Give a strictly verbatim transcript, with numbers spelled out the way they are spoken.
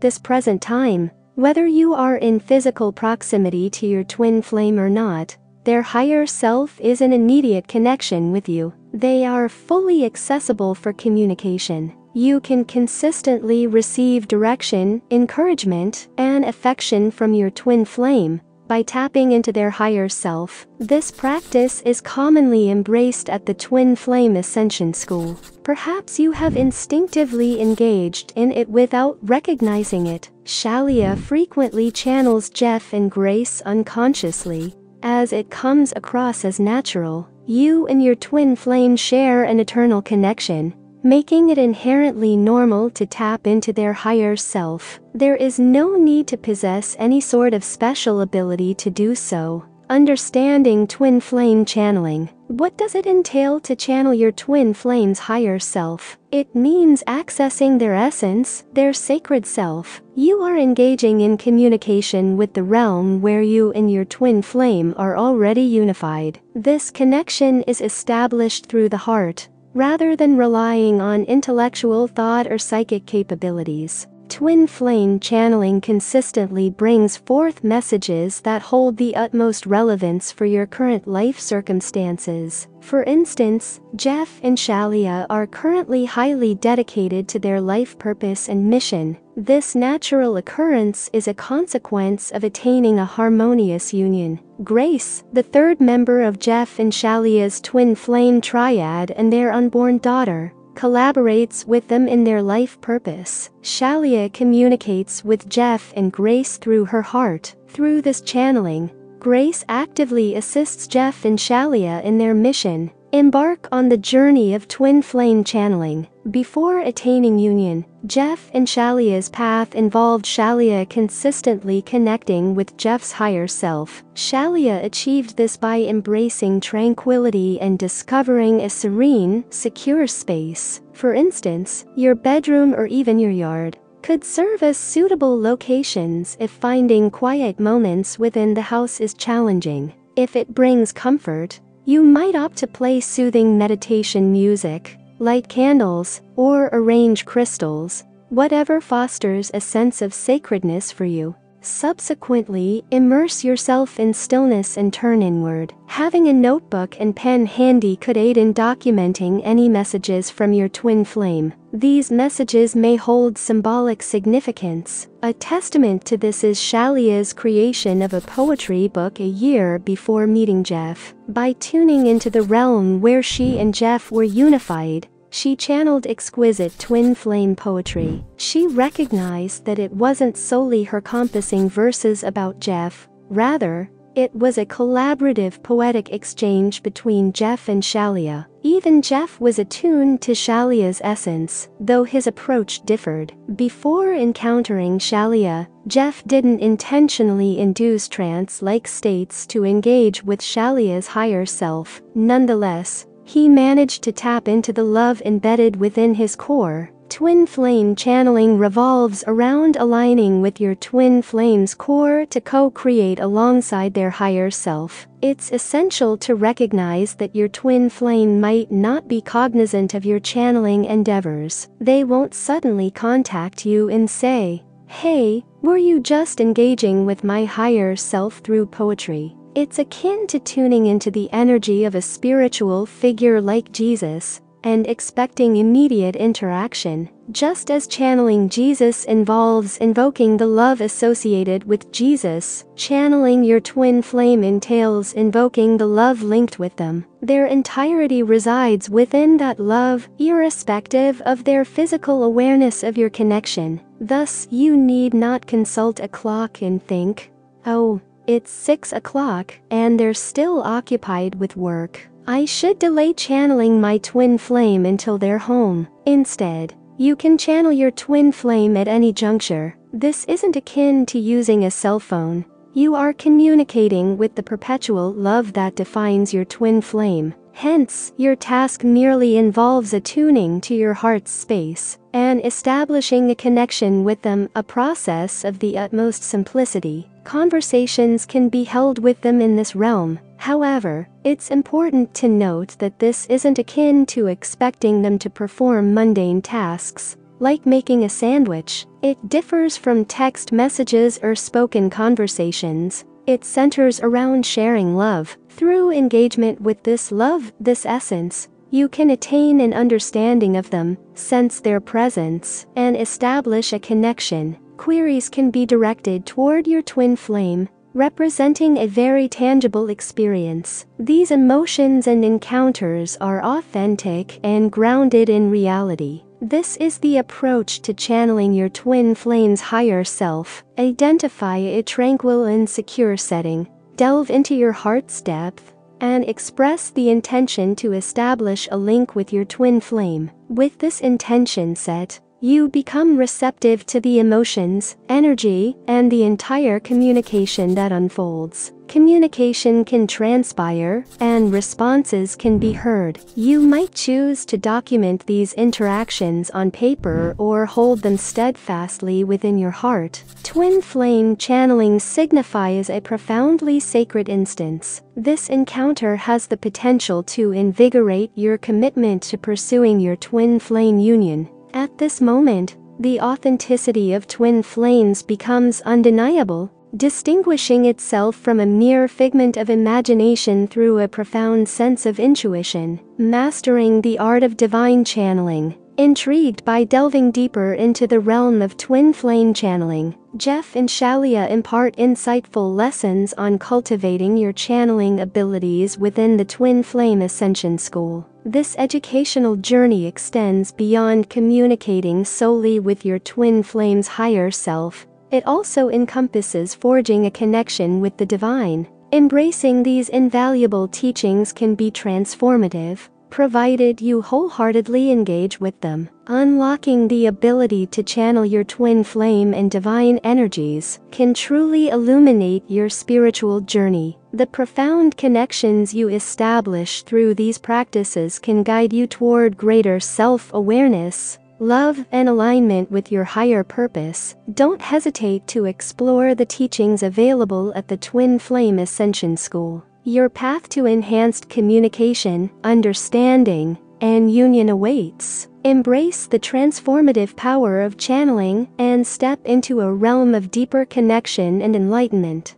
at this present time, whether you are in physical proximity to your twin flame or not, their higher self is in immediate connection with you. They are fully accessible for communication. You can consistently receive direction, encouragement, and affection from your twin flame by tapping into their higher self. This practice is commonly embraced at the Twin Flame Ascension School. Perhaps you have instinctively engaged in it without recognizing it. Shalia frequently channels Jeff and Grace unconsciously, as it comes across as natural. You and your twin flame share an eternal connection, making it inherently normal to tap into their higher self. There is no need to possess any sort of special ability to do so. Understanding twin flame channeling. What does it entail to channel your twin flame's higher self? It means accessing their essence, their sacred self. You are engaging in communication with the realm where you and your twin flame are already unified. This connection is established through the heart, rather than relying on intellectual thought or psychic capabilities. Twin flame channeling consistently brings forth messages that hold the utmost relevance for your current life circumstances. For instance, Jeff and Shalia are currently highly dedicated to their life purpose and mission. This natural occurrence is a consequence of attaining a harmonious union. Grace, the third member of Jeff and Shalia's twin flame triad and their unborn daughter, collaborates with them in their life purpose. Shalia communicates with Jeff and Grace through her heart. Through this channeling, Grace actively assists Jeff and Shalia in their mission. Embark on the journey of twin flame channeling. Before attaining union, Jeff and Shalia's path involved Shalia consistently connecting with Jeff's higher self. Shalia achieved this by embracing tranquility and discovering a serene, secure space. For instance, your bedroom or even your yard could serve as suitable locations if finding quiet moments within the house is challenging. If it brings comfort, you might opt to play soothing meditation music, light candles, or arrange crystals, whatever fosters a sense of sacredness for you. Subsequently, immerse yourself in stillness and turn inward. Having a notebook and pen handy could aid in documenting any messages from your twin flame. These messages may hold symbolic significance. A testament to this is Shalia's creation of a poetry book a year before meeting Jeff. By tuning into the realm where she and Jeff were unified, she channeled exquisite twin flame poetry. She recognized that it wasn't solely her compassing verses about Jeff, rather, it was a collaborative poetic exchange between Jeff and Shalia. Even Jeff was attuned to Shalia's essence, though his approach differed. Before encountering Shalia, Jeff didn't intentionally induce trance-like states to engage with Shalia's higher self. Nonetheless, he managed to tap into the love embedded within his core. Twin flame channeling revolves around aligning with your twin flame's core to co-create alongside their higher self. It's essential to recognize that your twin flame might not be cognizant of your channeling endeavors. They won't suddenly contact you and say, "Hey, were you just engaging with my higher self through poetry?" It's akin to tuning into the energy of a spiritual figure like Jesus and expecting immediate interaction. Just as channeling Jesus involves invoking the love associated with Jesus, channeling your twin flame entails invoking the love linked with them. Their entirety resides within that love, irrespective of their physical awareness of your connection. Thus, you need not consult a clock and think, "Oh, it's six o'clock, and they're still occupied with work. I should delay channeling my twin flame until they're home." Instead, you can channel your twin flame at any juncture. This isn't akin to using a cell phone. You are communicating with the perpetual love that defines your twin flame. Hence, your task merely involves attuning to your heart's space and establishing a connection with them, a process of the utmost simplicity. Conversations can be held with them in this realm. However, it's important to note that this isn't akin to expecting them to perform mundane tasks. like making a sandwich, it differs from text messages or spoken conversations. It centers around sharing love. Through engagement with this love, this essence, you can attain an understanding of them, sense their presence, and establish a connection. Queries can be directed toward your twin flame, representing a very tangible experience. These emotions and encounters are authentic and grounded in reality. This is the approach to channeling your twin flame's higher self. Identify a tranquil and secure setting, delve into your heart's depth, and express the intention to establish a link with your twin flame. With this intention set, you become receptive to the emotions, energy, and the entire communication that unfolds. Communication can transpire, and responses can be heard. You might choose to document these interactions on paper or hold them steadfastly within your heart. Twin flame channeling signifies a profoundly sacred instance. This encounter has the potential to invigorate your commitment to pursuing your twin flame union. At this moment, the authenticity of twin flames becomes undeniable, distinguishing itself from a mere figment of imagination through a profound sense of intuition. Mastering the art of divine channeling. Intrigued by delving deeper into the realm of twin flame channeling, Jeff and Shalia impart insightful lessons on cultivating your channeling abilities within the Twin Flame Ascension School. This educational journey extends beyond communicating solely with your twin flame's higher self. It also encompasses forging a connection with the divine. Embracing these invaluable teachings can be transformative, provided you wholeheartedly engage with them. Unlocking the ability to channel your twin flame and divine energies can truly illuminate your spiritual journey. The profound connections you establish through these practices can guide you toward greater self-awareness, love, and alignment with your higher purpose. Don't hesitate to explore the teachings available at the Twin Flame Ascension School. Your path to enhanced communication, understanding, and union awaits. Embrace the transformative power of channeling and step into a realm of deeper connection and enlightenment.